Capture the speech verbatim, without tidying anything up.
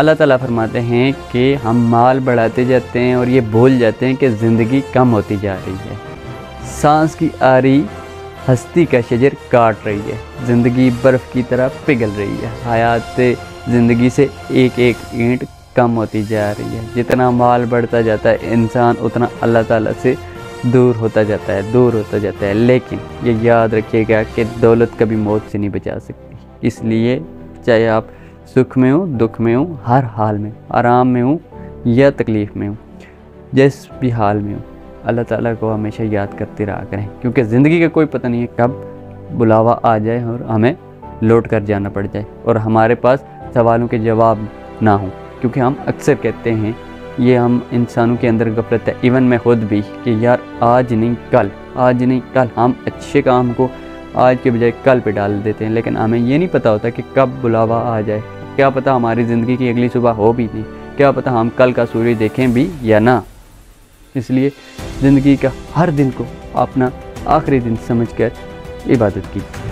अल्लाह ताला फरमाते हैं कि हम माल बढ़ाते जाते हैं और ये भूल जाते हैं कि ज़िंदगी कम होती जा रही है। सांस की आरी हस्ती का शजर काट रही है, ज़िंदगी बर्फ़ की तरह पिघल रही है, हयात ज़िंदगी से एक एक ईंट कम होती जा रही है। जितना माल बढ़ता जाता है इंसान उतना अल्लाह ताला से दूर होता जाता है, दूर होता जाता है। लेकिन ये याद रखिएगा कि दौलत कभी मौत से नहीं बचा सकती, इसलिए चाहे आप सुख में हो, दुख में हो, हर हाल में, आराम में हो या तकलीफ़ में हो, जिस भी हाल में हो, अल्लाह ताला को हमेशा याद करते रहा करें, क्योंकि ज़िंदगी का कोई पता नहीं है कब बुलावा आ जाए और हमें लौट कर जाना पड़ जाए और हमारे पास सवालों के जवाब ना हो। क्योंकि हम अक्सर कहते हैं, ये हम इंसानों के अंदर गफलत है, इवन मैं ख़ुद भी, कि यार आज नहीं कल, आज नहीं कल, हम अच्छे काम को आज के बजाय कल पे डाल देते हैं। लेकिन हमें ये नहीं पता होता कि कब बुलावा आ जाए, क्या पता हमारी ज़िंदगी की अगली सुबह हो भी नहीं, क्या पता हम कल का सूरज देखें भी या ना। इसलिए ज़िंदगी का हर दिन को अपना आखिरी दिन समझ कर इबादत की।